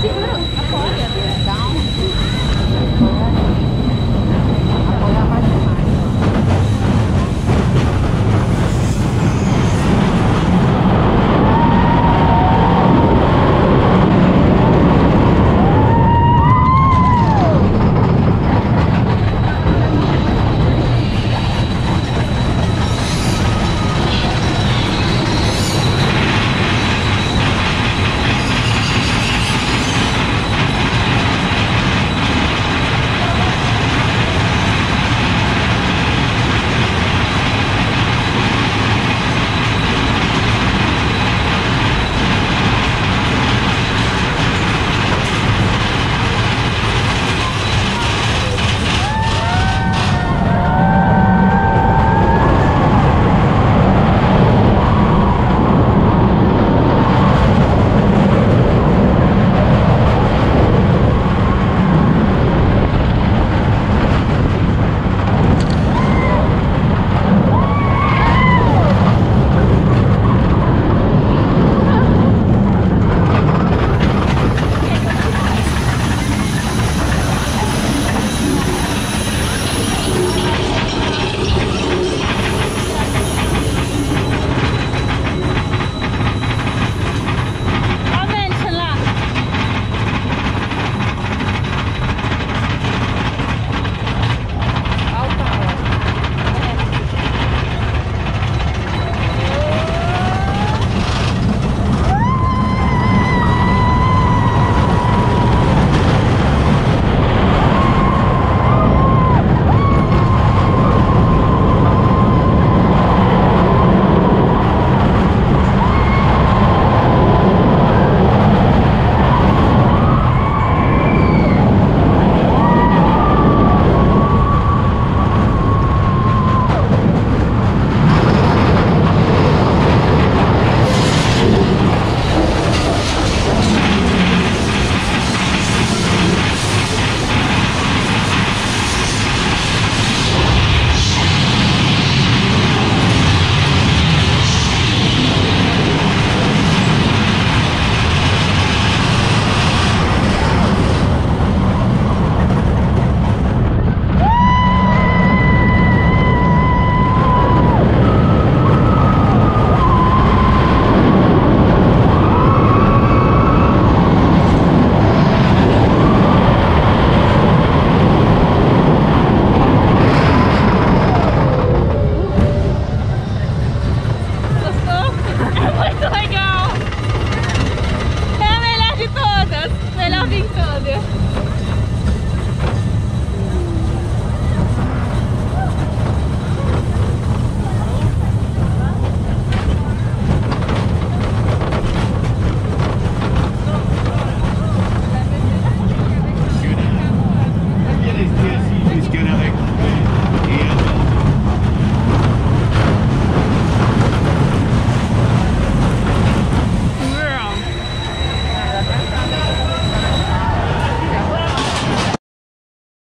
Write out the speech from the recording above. Siguro, ako yan.